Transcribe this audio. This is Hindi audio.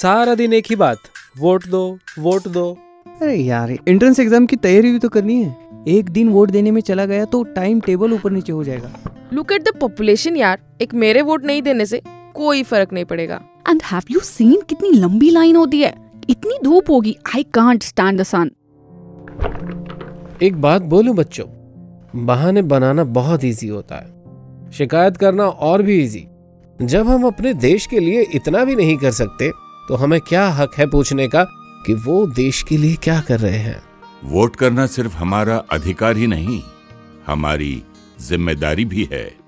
सारा दिन एक ही बात, वोट दो वोट दो। अरे यार एंट्रेंस एग्जाम की तैयारी भी तो करनी है। एक दिन वोट देने में चला गया तो टाइम टेबल ऊपर नीचे हो जाएगा। लुक एट द पॉपुलेशन यार, एक मेरे वोट नहीं देने से कोई फर्क नहीं पड़ेगा। एंड हैव यू सीन कितनी लंबी लाइन होती है, इतनी धूप होगी। I can't stand the sun. एक बात बोलूं बच्चों, बहाने बनाना बहुत इजी होता है, शिकायत करना और भी इजी। जब हम अपने देश के लिए इतना भी नहीं कर सकते तो हमें क्या हक है पूछने का कि वो देश के लिए क्या कर रहे हैं। वोट करना सिर्फ हमारा अधिकार ही नहीं, हमारी जिम्मेदारी भी है।